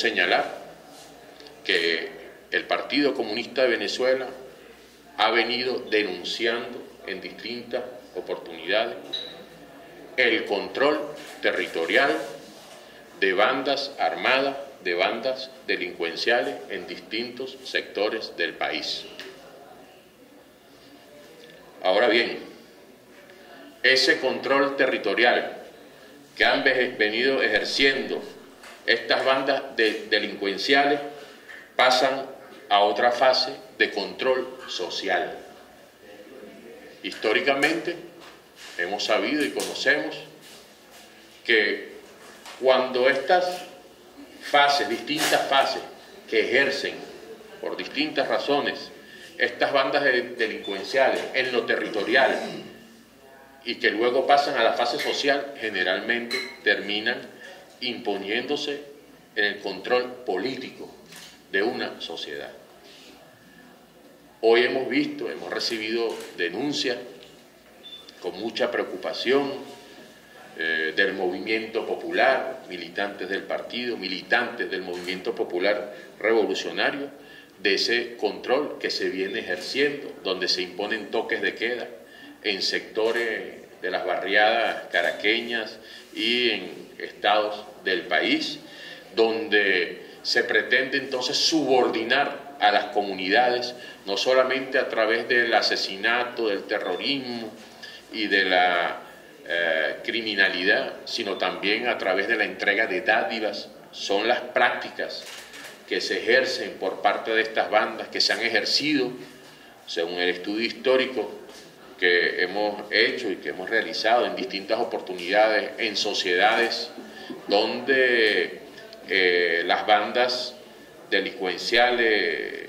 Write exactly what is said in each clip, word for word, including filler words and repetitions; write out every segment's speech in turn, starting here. señalar que el Partido Comunista de Venezuela ha venido denunciando en distintas oportunidades el control territorial de bandas armadas, de bandas delincuenciales en distintos sectores del país. Ahora bien, ese control territorial que han venido ejerciendo estas bandas de delincuenciales pasan a otra fase de control social. Históricamente hemos sabido y conocemos que cuando estas fases, distintas fases que ejercen por distintas razones estas bandas delincuenciales en lo territorial y que luego pasan a la fase social, generalmente terminan imponiéndose en el control político de una sociedad. Hoy hemos visto, hemos recibido denuncias con mucha preocupación eh, del movimiento popular, militantes del partido, militantes del movimiento popular revolucionario, de ese control que se viene ejerciendo, donde se imponen toques de queda en sectores de las barriadas caraqueñas y en estados del país, donde se pretende entonces subordinar a las comunidades, no solamente a través del asesinato, del terrorismo y de la eh, criminalidad, sino también a través de la entrega de dádivas. Son las prácticas que se ejercen por parte de estas bandas, que se han ejercido, según el estudio histórico que hemos hecho y que hemos realizado en distintas oportunidades, en sociedades donde eh, las bandas delincuenciales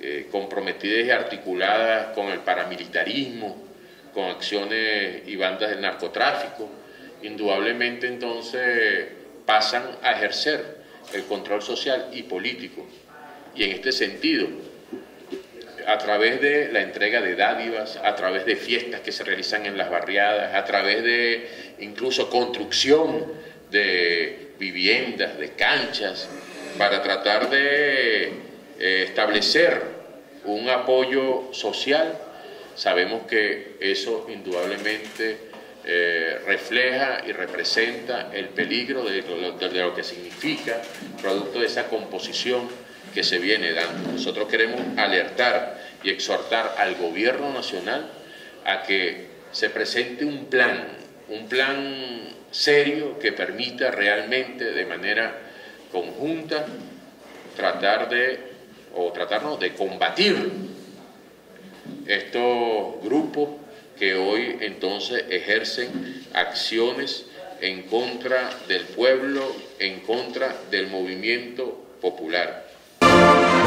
eh, comprometidas y articuladas con el paramilitarismo, con acciones y bandas del narcotráfico, indudablemente entonces pasan a ejercer el control social y político. Y en este sentido, a través de la entrega de dádivas, a través de fiestas que se realizan en las barriadas, a través de incluso construcción de viviendas, de canchas, para tratar de eh, establecer un apoyo social, sabemos que eso indudablemente eh, refleja y representa el peligro de, de, de lo que significa, producto de esa composición que se viene dando. Nosotros queremos alertar y exhortar al gobierno nacional a que se presente un plan, un plan serio que permita realmente de manera conjunta tratar de, o tratarnos de combatir estos grupos que hoy entonces ejercen acciones en contra del pueblo, en contra del movimiento popular. Thank you.